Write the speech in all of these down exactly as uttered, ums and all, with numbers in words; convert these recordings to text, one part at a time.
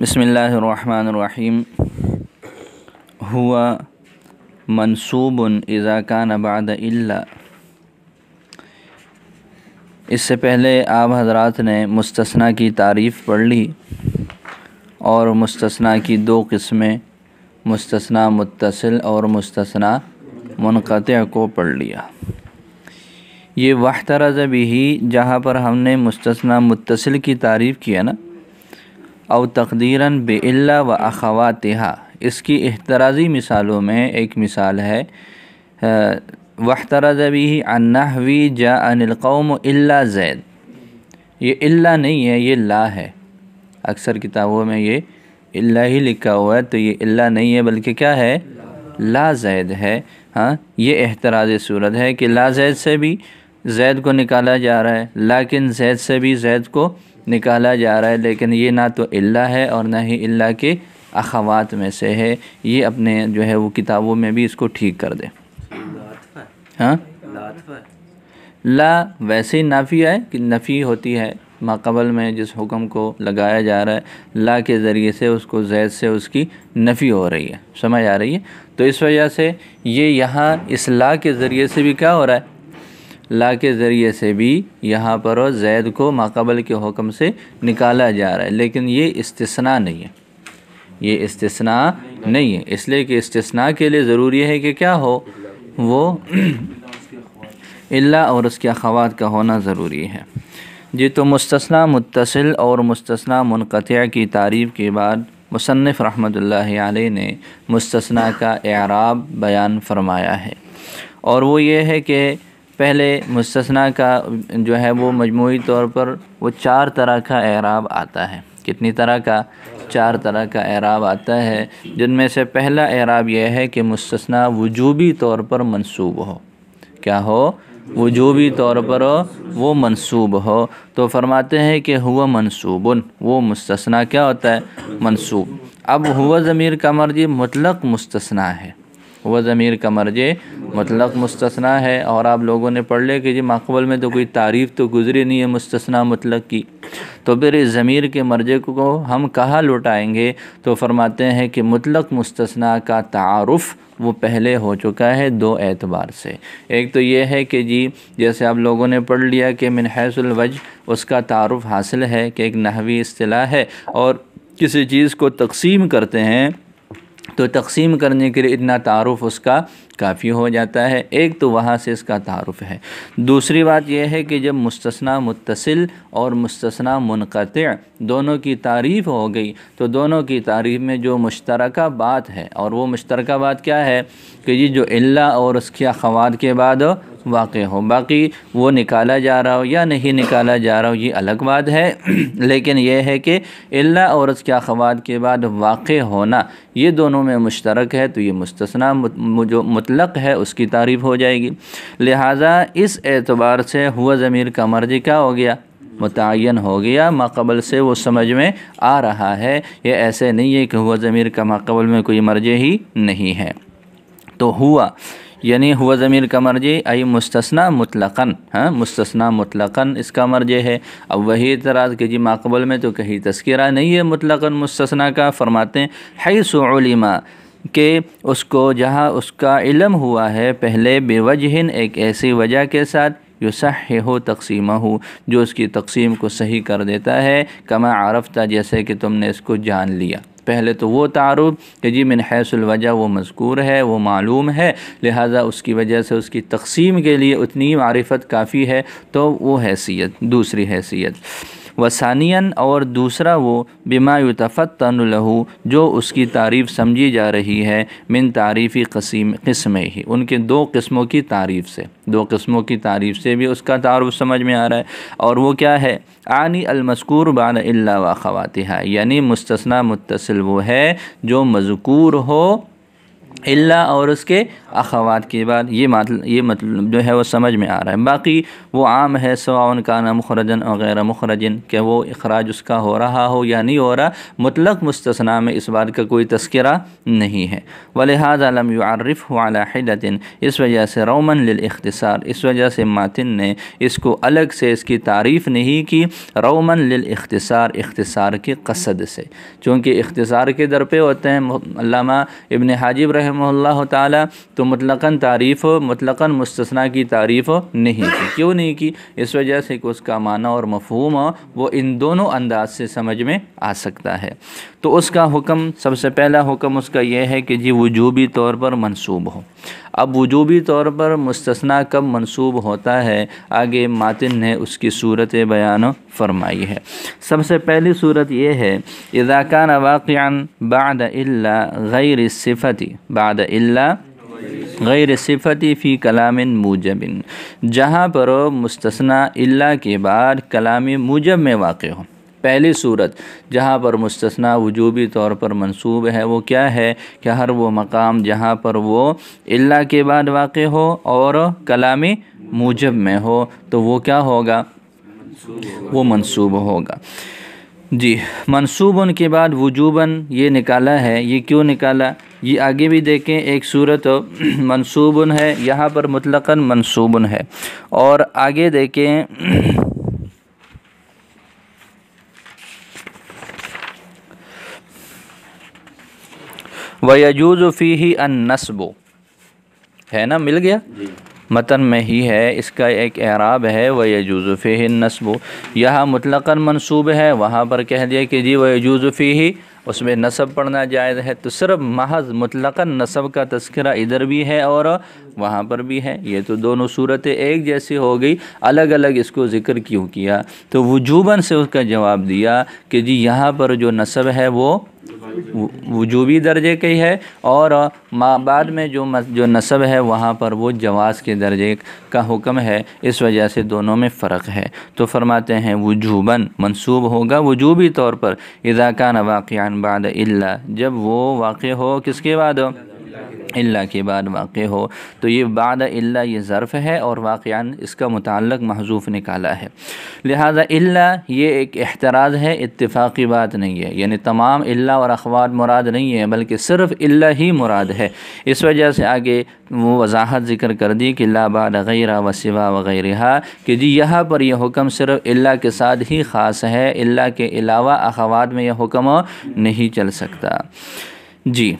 बिस्मिल्लाहिर्रहमानिर्रहीम। हुआ मनसूबुन इज़ा काना बाद इल्ला। इससे पहले आप हज़रात ने मुस्तस्ना की तारीफ़ पढ़ ली और मुस्तस्ना की दो किस्में मुस्तस्ना मुत्तसिल और मुस्तस्ना मुनक़तिअ को पढ़ लिया। ये वहतरज़ बिही जहाँ पर हमने मुस्तस्ना मुत्तसिल की तारीफ़ किया ना, और तक़दीरन बिल्ला व अख़वातिहा, इसकी एहतराज़ी मिसालों में एक मिसाल है वहतरज़ बिही अन्नहवी जा अनिल कौम इल्ला ज़ैद। ये इल्ला नहीं है, ये ला है। अक्सर किताबों में ये इल्ला ही लिखा हुआ है, तो ये इल्ला नहीं है बल्कि क्या है, ला ज़ैद है। हाँ, ये एहतराज़ी सूरत है कि ला ज़ैद से भी ज़ैद को निकाला जा रहा है, लेकिन ज़ैद से भी ज़ैद को निकाला जा रहा है, लेकिन ये ना तो इल्ला है और ना ही इल्ला के अख़वात में से है। ये अपने जो है वो किताबों में भी इसको ठीक कर दे। हाँ, ला वैसे ही नाफिया है कि नफ़ी होती है माक़बल में, जिस हुक्म को लगाया जा रहा है ला के ज़रिए से उसको ज़ैद से उसकी नफ़ी हो रही है। समझ आ रही है? तो इस वजह से ये यहाँ इस ला के ज़रिए से भी क्या हो रहा है, ला के ज़रिए से भी यहाँ पर और ज़ैद को माक़बल के हुक्म से निकाला जा रहा है, लेकिन ये इस्तिस्ना नहीं है, ये इस्तिस्ना नहीं है। इसलिए कि इस्तिस्ना के लिए ज़रूरी है कि क्या हो, वो इल्ला और उसके अख़वात का होना ज़रूरी है जी। तो मुस्तस्ना मुत्तसिल और मुस्तस्ना मुनक़तिअ की तारीफ़ के बाद मुसन्निफ़ रहमतुल्लाहि अलैहि ने मुस्तस्ना का एराब बयान फरमाया है, और वो ये है कि पहले मुस्तस्ना का जो है वो मजमूई तौर पर वो चार तरह का एराब आता है। कितनी तरह का? चार तरह का एराब आता है, जिनमें से पहला एराब यह है कि मुस्तस्ना वजूबी तौर पर मंसूब हो। क्या हो? वजूबी तौर पर वो मंसूब हो। तो फरमाते हैं कि हुआ मंसूबुन, वो मुस्तस्ना क्या होता है, मंसूब। अब हुआ ज़मीर का मर्जी मुतलक मुस्तस्ना है, हुआ ज़मीर का मर्जी मुतलक मुस्तस्ना है। और आप लोगों ने पढ़ लिया कि जी माक़बल में तो कोई तारीफ़ तो गुजरी नहीं है मुस्तस्ना मुतलक की, तो फिर इस ज़मीर के मर्जे को हम कहाँ लौटाएंगे? तो फरमाते हैं कि मुतलक मुस्तस्ना का तारुफ़ वो पहले हो चुका है दो एतबार से। एक तो ये है कि जी जैसे आप लोगों ने पढ़ लिया कि मिन हैसुल वज्ह उसका तारुफ़ हासिल है कि एक नहवी इस्तिलाह है, और किसी चीज़ को तकसीम करते हैं तो तकसीम करने के लिए इतना तारुफ़ उसका काफ़ी हो जाता है। एक तो वहाँ से इसका तारुफ़ है। दूसरी बात यह है कि जब मुस्तस्ना मुत्तसिल और मुस्तस्ना मुनक़तिअ दोनों की तारीफ़ हो गई, तो दोनों की तारीफ़ में जो मुश्तरका बात है, और वो मुश्तरका बात क्या है कि जी जो इल्ला और उसके अख़वात के बाद वाक़े हो, बाकी वो निकाला जा रहा हो या नहीं निकाला जा रहा हो ये अलग बात है, लेकिन यह है कि इल्ला और उसके अख़वात के बाद वाक़े होना ये दोनों में मुश्तरक है, तो ये मुस्तस्ना जो मुतलक है उसकी तारीफ़ हो जाएगी। लिहाजा इस एतबार से हुआ ज़मीर का मर्जी क्या हो गया, मुतय्यन हो गया, माक़बल से वो समझ में आ रहा है। ये ऐसे नहीं है कि हुआ ज़मीर का माक़बल में कोई मर्जी ही नहीं है। तो हुआ यानी हुआ ज़मीर का मर्जी आई मुस्तस्ना मुतलकन, हाँ मुस्तस्ना मुतलकन इसका मर्जी है। अब वही एतराज़ कि जी माक़बल में तो कहीं तस्किरा नहीं है मुतलकन मुस्तस्ना का। फरमाते हैं हैसु उलिमा के उसको जहाँ उसका इलम हुआ है पहले बेवजहिन एक ऐसी वजह के साथ युसहिहु तक़सीमहु जो उसकी तक़सीम को सही कर देता है। कमा आरफ़्ता जैसे कि तुमने इसको जान लिया। पहले तो वो तारुफ़ कि जी मिन हैसुल वजह वो मज़कूर है, वो मालूम है, लिहाजा उसकी वजह से उसकी तक़सीम के लिए उतनी मारिफत काफ़ी है, तो वो हैसियत, दूसरी हैसियत। वसानियन और दूसरा वो बिमा युतफ़त्तनु लहू जो उसकी तारीफ़ समझी जा रही है मिन तारीफ़ी कसीम किस्में ही, उनके दो किस्मों की तारीफ़ से, दो किस्मों की तारीफ़ से भी उसका तारुफ़ समझ में आ रहा है। और वो क्या है, आनी अलमस्कूर बाद इल्ला व अख़वातिहा, यानी मुस्तस्ना मुत्तसिल वो है जो मज़कूर हो इल्ला और उसके अखवात के बाद, ये मतलब ये मतलब जो है वो समझ में आ रहा है। बाकी वो आम है, सवाउन काना मुखरजन और गैर मुखरजन, कि वो इखराज उसका हो रहा हो या नहीं हो रहा, मुतलक मुस्तस्ना में इस बात का कोई तस्करा नहीं है। वलिहाज़ा लम युअर्रिफ़हु अला हिल्लतिन, इस वजह से रौमन लिलिख्तिसार, इस वजह से मातिन ने इसको अलग से इसकी तारीफ़ नहीं की, रौमन लिलिख्तिसार, इख्तिसार के कसद से, चूँकि इख्तिसार के दर पे होते हैं अल्लामा इब्न हाजिब रहमहुल्लाह ताला, तो मुतलकन तारीफ़ मुतलकन मुस्तस्ना की तारीफ़ नहीं की। क्यों नहीं की? इस वजह से कि उसका माना और मफहूम वो इन दोनों अंदाज से समझ में आ सकता है। तो उसका हुक्म, सबसे पहला हुक्म उसका यह है कि जी वुजूबी तौर पर मंसूब हो। अब वुजूबी तौर पर मुस्तस्ना कब मंसूब होता है, आगे मातिन ने उसकी सूरत बयान फरमाई है। सबसे पहली सूरत यह है, इज़ा कान वाक़िअन बाद इल्ला गैर सिफ़ती, बाद इल्ला गैर सिफ़ती फ़ी कलाम मूजबिन, जहाँ पर मुस्तस्ना इल्ला के बाद कलाम मूजब में वाक़े हो। पहली सूरत जहाँ पर मुस्तस्ना वजूबी तौर पर मंसूब है वो क्या है कि हर वो मकाम जहाँ पर वो इल्ला के बाद वाक़े हो और कलामी मूजब में हो, तो वो क्या होगा, वो मंसूब होगा। जी, मंसूबन के बाद वजूबन ये निकाला है। ये क्यों निकाला, ये आगे भी देखें। एक सूरत मंसूबन है, यहाँ पर मुतलकन मंसूबन है, और आगे देखें वयजूज़ु फ़ीही अन्नस्बु, है ना, मिल गया, मतन में ही है, इसका एक एराब है वयजूज़ु फ़ीही अन्नस्बु। यहाँ मुतलकन मंसूब है, वहाँ पर कह दिया कि जी वयजूज़ु फ़ीही, उसमें नसब पढ़ना जायज़ है, तो सिर्फ महज मुतलकन नसब का तस्करा इधर भी है और वहाँ पर भी है। ये तो दोनों सूरतें एक जैसी हो गई, अलग अलग इसको ज़िक्र क्यों किया? तो वजूबन से उसका जवाब दिया कि जी यहाँ पर जो नसब है वो वजूबी दर्जे की है, और माँ बाद में जो जो नसब है वहाँ पर वो जवाज़ के दर्जे का हुक्म है, इस वजह से दोनों में फ़र्क है। तो फरमाते हैं वजूबन मंसूब होगा वजूबी तौर पर, इज़ा कान वाक़िअन बाद इल्ला, जब वो वाक़े हो किसके बाद, इल्ला के बाद वाक़े हो। तो ये बाद इल्ला ये ज़र्फ़ है और वाक़ियान इसका मुताल्लक़ महजूफ़ निकाला है, लिहाजा इल्ला ये एक एहतराज़ है, इत्तिफ़ाक़ी बात नहीं है, यानी तमाम इल्ला और अखवात मुराद नहीं है, बल्कि सिर्फ़ इल्ला ही मुराद है। इस वजह से आगे वो वजाहत ज़िक्र कर दी कि ला बाद गैरा व सिवा वग़ैरहा, कि जी यहाँ पर यह हुक्म सिर्फ़ इल्ला के साथ ही ख़ास है, इल्ला के अलावा अखवात में यह हुक्म नहीं चल सकता। जी,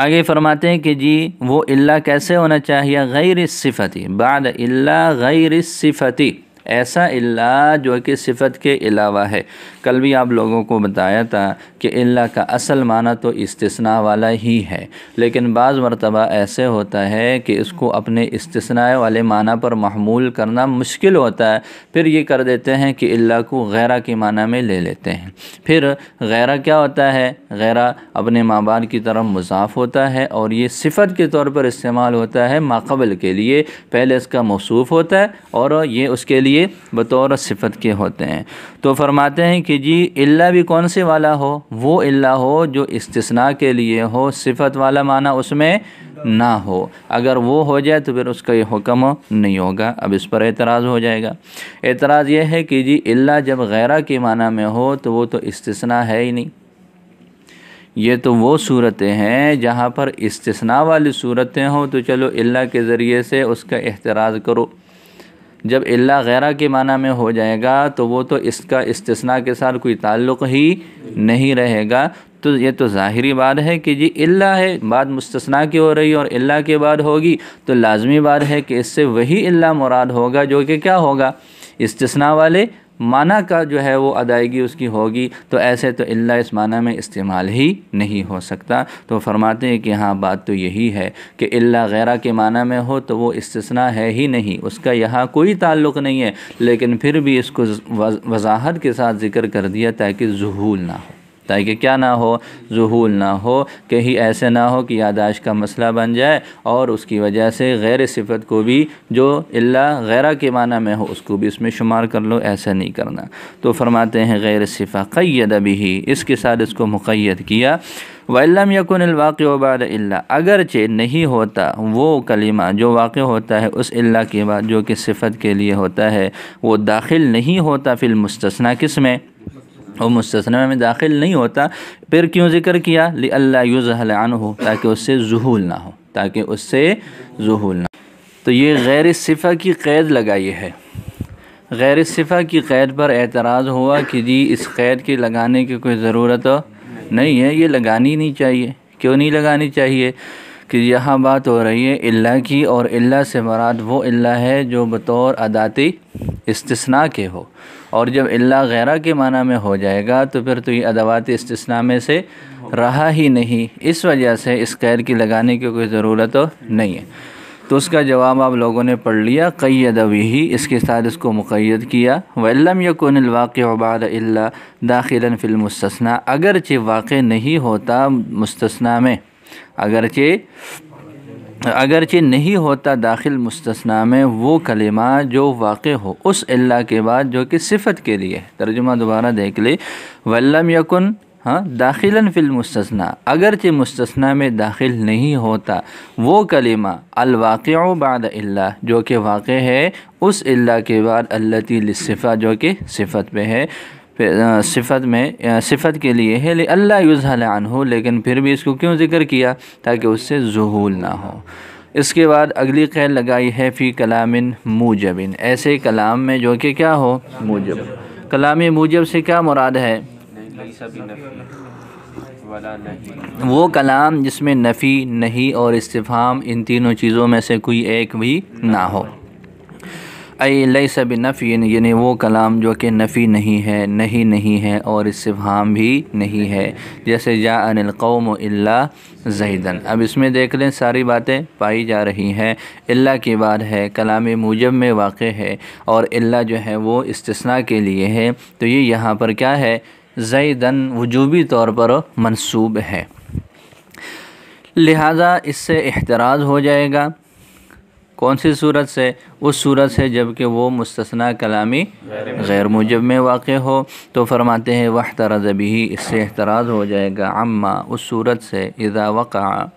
आगे फरमाते हैं कि जी वो इल्ला कैसे होना चाहिए, गैर सिफ़ती, बाद इल्ला गैर सिफ़ती, ऐसा इल्ला जो कि सिफ़त के अलावा है। कल भी आप लोगों को बताया था कि इल्ला का असल माना तो इस्तिस्ना वाला ही है, लेकिन बाज़ मरतबा ऐसे होता है कि इसको अपने इस्तिस्ना वाले माना पर महमूल करना मुश्किल होता है, फिर ये कर देते हैं कि इल्ला को गैरा के माना में ले लेते हैं। फिर गैरा क्या होता है, गैरा अपने माँ बाप की तरफ मुज़ाफ़ होता है और ये सिफ़त के तौर पर इस्तेमाल होता है माक़बल के लिए, पहले इसका मौसूफ़ होता है और ये उसके लिए ये बतौर सिफ़त के होते हैं। तो फरमाते हैं कि जी इल्ला भी कौन से वाला हो, वो इल्ला हो जो इस्तिस्ना के लिए हो, सिफ़त वाला माना उसमें ना हो। अगर वो हो जाए तो फिर उसका ये हुक्म नहीं होगा। अब इस पर एतराज़ हो जाएगा। एतराज़ ये है कि जी इल्ला जब गैरा के माना में हो तो वो तो इस्तिस्ना है ही नहीं। ये तो वो सूरतें हैं जहाँ पर इस्तिस्ना वाली सूरतें हों तो चलो इल्ला के ज़रिए से उसका एतराज़ करो। जब इल्ला गैरा के माना में हो जाएगा तो वो तो इसका इस्तिस्ना के साथ कोई ताल्लुक़ ही नहीं रहेगा। तो ये तो ज़ाहिरी बात है कि जी इल्ला है, बात मुस्तस्ना की हो रही और इल्ला के बाद होगी, तो लाजमी बात है कि इससे वही इल्ला मुराद होगा जो कि क्या होगा, इस्तिस्ना वाले माना का जो है वो अदायगी उसकी होगी। तो ऐसे तो इल्ला इस माना में इस्तेमाल ही नहीं हो सकता। तो फरमाते हैं कि हाँ, बात तो यही है कि इल्ला गैरा के माना में हो तो वो इस्तिस्ना है ही नहीं, उसका यहाँ कोई ताल्लुक़ नहीं है, लेकिन फिर भी इसको वजाहत के साथ ज़िक्र कर दिया ताकि ज़ुहूल ना हो। ताकि क्या ना हो, ज़ुहूल ना हो, कहीं ऐसे ना हो कि यादाश्त का मसला बन जाए और उसकी वजह से गैर सिफत को भी जो इल्ला गैरा के माना में हो उसको भी इसमें शुमार कर लो, ऐसा नहीं करना। तो फरमाते हैं गैर सिफा क़य्यद बिही, इसके साथ इसको मुक़य्यद किया। वल्लम यकुन अलवाक़ि बाद इल्ला, अगरचे नहीं होता वो कलिमा जो वाक़ होता है उस इल्ला के बाद जो कि सिफत के लिए होता है, वो दाखिल नहीं होता फिल मुस्तस्ना, किस में? और मुस्तस्ना में दाखिल नहीं होता। फिर क्यों ज़िक्र किया? लिअल्ला युज़हल अन्हु, ताकि उससे ज़ुहूल ना हो, ताकि उससे ज़ुहूल ना हो। तो ये गैर सिफा की क़ैद लगाई है। गैर सिफा की क़ैद पर एतराज़ हुआ कि जी इस क़ैद के लगाने की कोई ज़रूरत नहीं है, ये लगानी नहीं चाहिए। क्यों नहीं लगानी चाहिए? कि यहाँ बात हो रही है इल्ला की, और इल्ला से मुराद वो इल्ला है जो बतौर अदाती इस्तिस्ना के हो, और जब इल्ला गैरा के माना में हो जाएगा तो फिर तो ये अदावात इस्तिस्ना में से रहा ही नहीं। इस वजह से इस क़ैद की लगाने की कोई ज़रूरत नहीं है। तो उसका जवाब आप लोगों ने पढ़ लिया, क़य्यद बिही, इसके साथ इसको मुक़य्यद किया। वल्लम यकुनिल वाक़िअ बाद इल्ला दाखिलन फिल मुस्तस्ना, अगरचे वाक़े नहीं होता मुस्तस्ना में, अगरचे अगरचे नहीं होता दाखिल मुस्तस्ना में वो कलिमा जो वाक़ हो उस इल्ला के बाद जो कि सिफत के लिए है। तर्जुमा दोबारा देख ले, वल्लम यकुन हाँ दाखिलन फिल मुस्तस्ना, अगरचे मुस्तस्ना में दाखिल नहीं होता वो कलिमा अलवाक़िउ बाद इल्ला जो कि वाक़े है उस इल्ला के बाद अल्लती लिस्सिफ़ा जो कि सिफत पे है, सिफत में सिफत के लिए है। लिअल्ला युज़हल अन्हु, लेकिन फिर भी इसको क्यों ज़िक्र किया? ताकि उससे ज़ुहूल ना हो। इसके बाद अगली क़ैद लगाई है फ़ी कलामिन मूजबिन, ऐसे कलाम में जो कि क्या हो? मूजब। कलाम मूजब से क्या मुराद है? वो कलाम जिसमें नफ़ी, नहीं और इस्तिफ़हाम इन तीनों चीज़ों में से कोई एक भी ना हो। ऐ लैस बिनफ़ी, यानी वो कलाम जो कि नफ़ी नहीं है, नहीं नहीं है और इस्तिफ़हाम भी नहीं है। जैसे जा अनिल कौम इल्ला ज़ैदन, अब इसमें देख लें सारी बातें पाई जा रही हैं। इल्ला के बाद है, कलाम मूजब में वाक़ है, और इल्ला जो है वो इस्तिस्ना के लिए है। तो ये यहाँ पर क्या है? ज़ैदन वजूबी तौर पर मंसूब है, लिहाजा इससे एहतराज हो जाएगा। कौन सी सूरत से? उस सूरत से जबकि वो मुस्तस्ना कलामी गैर मुजब में वाक़े हो। तो फरमाते हैं वहतरज़ बिही, इससे एहतराज हो जाएगा अम्मा, उस सूरत से इज़ा वक़ा,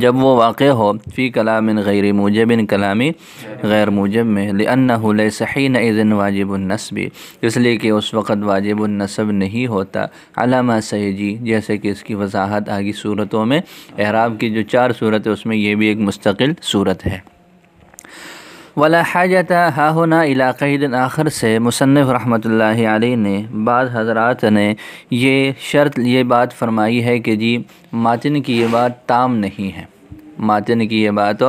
जब वो वाक़ हो, फ़ी कलामिन गैर मूजबिन, कलामी गैर मूजब में। लिअन्नहु लैसा हीना इज़न वाजिबुन नस्बी, इसलिए कि उस वक़्त वाजिबुन नस्ब नहीं होता। अलामा सयजी, जैसे कि इसकी वजाहत आगे सूरतों में, एहराब की जो चार सूरत है उसमें यह भी एक मुस्तकिल सूरत है। वला हाजता हाहुना इला क़ैदिन आखिर से मुसन्निफ़ रहमतुल्लाहि अलैहि ने, बाद हज़रात ने ये शर्त, ये बात फरमाई है कि जी मातिन की ये बात ताम नहीं है, मातिन की ये बात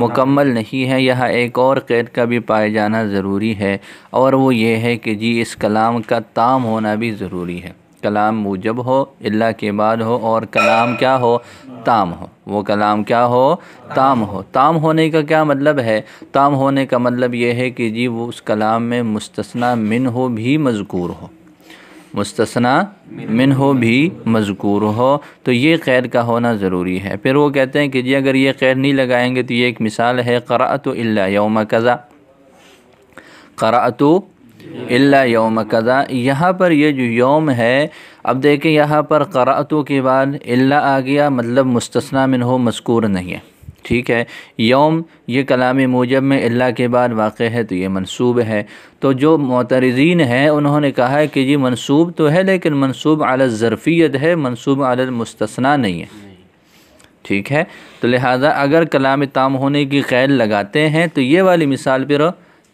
मुकम्मल नहीं है। यहाँ एक और क़ैद का भी पाया जाना ज़रूरी है, और वो ये है कि जी इस कलाम का ताम होना भी ज़रूरी है। कलाम मूजब हो, इल्ला के बाद हो, और कलाम क्या हो? ताम हो। वो कलाम क्या हो? ताम हो। ताम होने का क्या मतलब है? ताम होने का मतलब ये है कि जी वो उस कलाम में मुस्तस्ना मिन हो भी मज़कूर हो, मुस्तस्ना मिन हो भी मज़कूर हो। तो ये क़ैद का होना ज़रूरी है। फिर वो कहते हैं कि जी अगर ये क़ैद नहीं लगाएंगे तो ये एक मिसाल है, क़राअतु इल्ला यौम कज़ा, क़राअतु इल्ला यौम कज़ा। यहाँ पर ये जो यौम है, अब देखें यहाँ पर क़राअतु के बाद इल्ला आ गया, मतलब मुस्तस्ना मिन हो, मज़कूर नहीं है, ठीक है। यौम ये कलाम मूजब में इल्ला के बाद वाक़ है तो ये मनसूब है। तो जो मोतरज़ीन हैं उन्होंने कहा है कि जी मनसूब तो है लेकिन मनसूब अला ज़र्फ़ियत है, मनसूब अला मुस्तस्ना नहीं है, ठीक है। तो लिहाजा अगर कलाम ताम होने की क़ैद लगाते हैं तो ये वाली मिसाल पर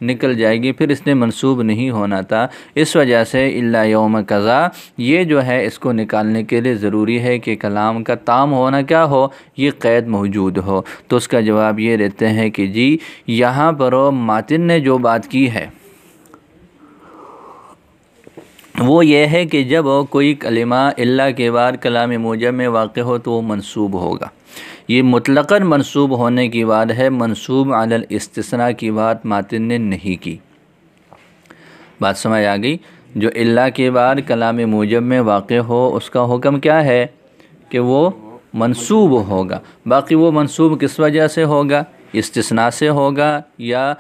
निकल जाएगी, फिर इसने मंसूब नहीं होना था। इस वजह से इल्ला यौम कज़ा ये जो है इसको निकालने के लिए ज़रूरी है कि कलाम का ताम होना क्या हो, ये क़ैद मौजूद हो। तो उसका जवाब ये देते हैं कि जी यहाँ पर मातिन ने जो बात की है वो ये है कि जब कोई कलिमा इल्ला के बाद कलाम मूजब में वाक़ हो तो वो मंसूब होगा। ये मुतलकन मनसूब होने की बात है, मनसूब अलल इस्तिस्ना की बात मातिन ने नहीं की। बात समझ आ गई? जो इल्ला के बाद कलाम मूजब में वाक़े हो उसका हुक्म क्या है कि वो मंसूब होगा। बाकी वो मंसूब किस वजह से होगा, इस्तिस्ना से होगा या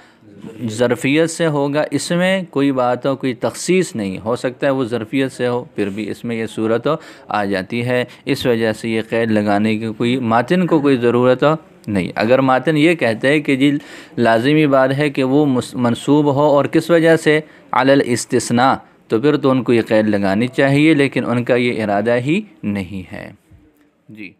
ज़रफ़ियत से होगा, इसमें कोई बात हो, कोई तखसीस नहीं। हो सकता है वो ज़रफ़ियत से हो फिर भी इसमें यह सूरत हो आ जाती है। इस वजह से ये क़ैद लगाने की कोई मातिन को कोई ज़रूरत हो नहीं। अगर मातिन ये कहते हैं कि जी लाजिमी बात है कि वो मंसूब हो और किस वजह से अलल इस्तिस्ना, तो फिर तो उनको ये क़ैद लगानी चाहिए, लेकिन उनका ये इरादा ही नहीं है जी।